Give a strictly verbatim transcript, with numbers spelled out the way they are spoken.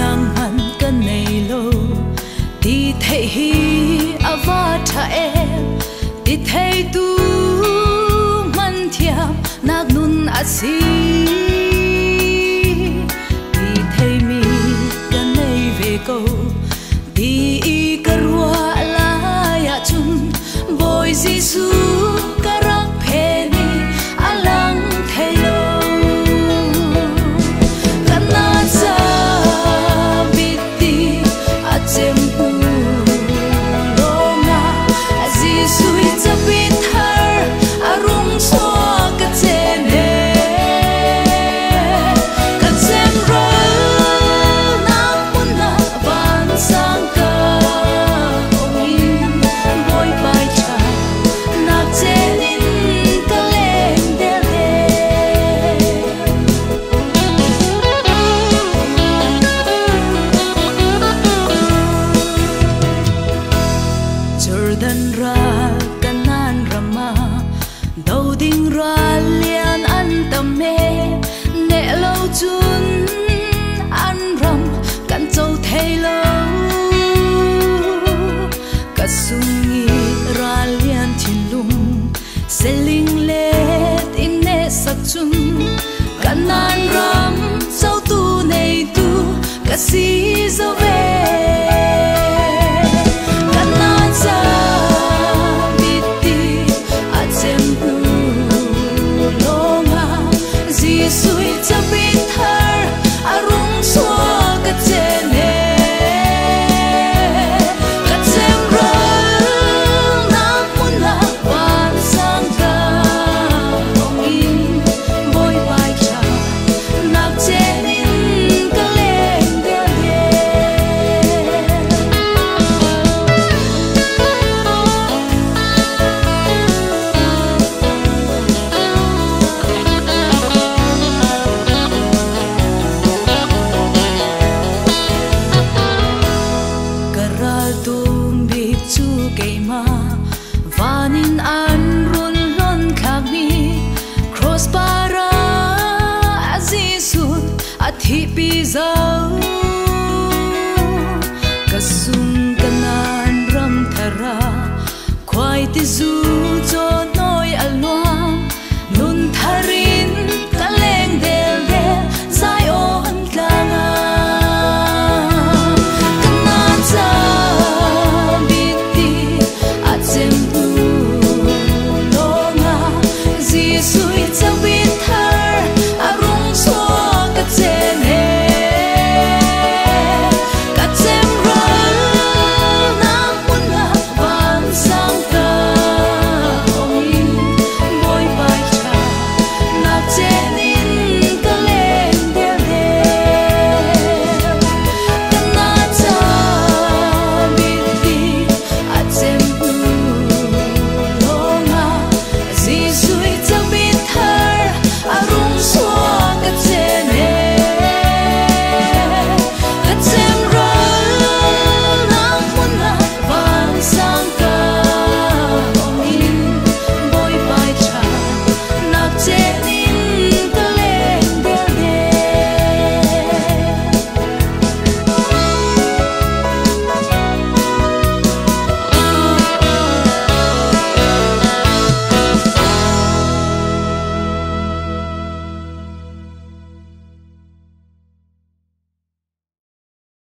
yang han kan nei lo ti thei hi ava tha em ti thei tu man thiam nak nun asi di karua laya chung boy Jesuh karak pheni alang thelo kana sa bitti achem pu longa Jesuh it's a bit her arung so ka chene ka chem ro na kun na van sang dan ra kanan rama do ding ra lian an tam me ne lo chun an ram kan chau thei lo kasungi ra lian thilum seling let in ne sakchun kanan ram sau tu nei tu kasi zo